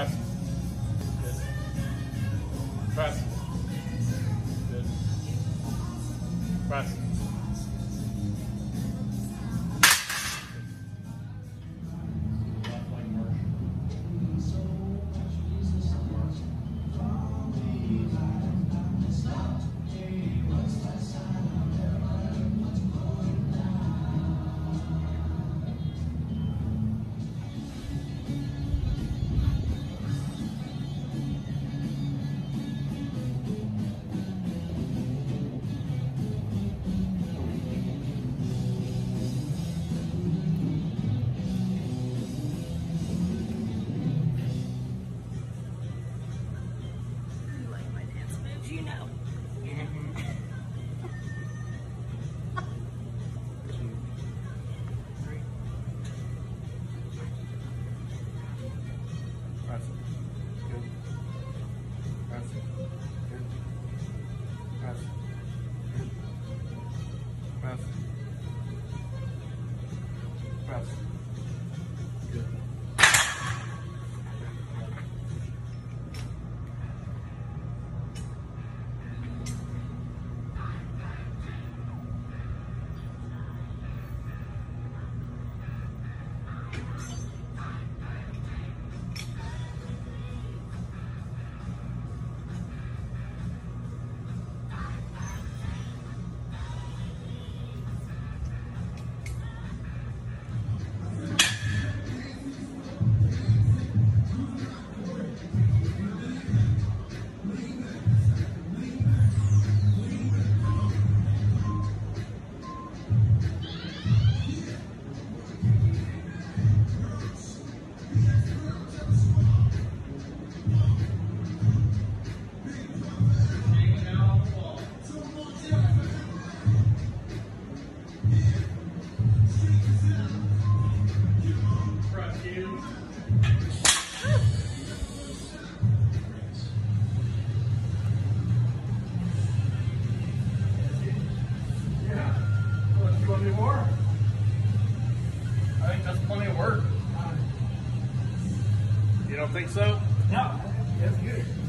Pass. Good. Pass. Good. Pass. Think so? No, that's good.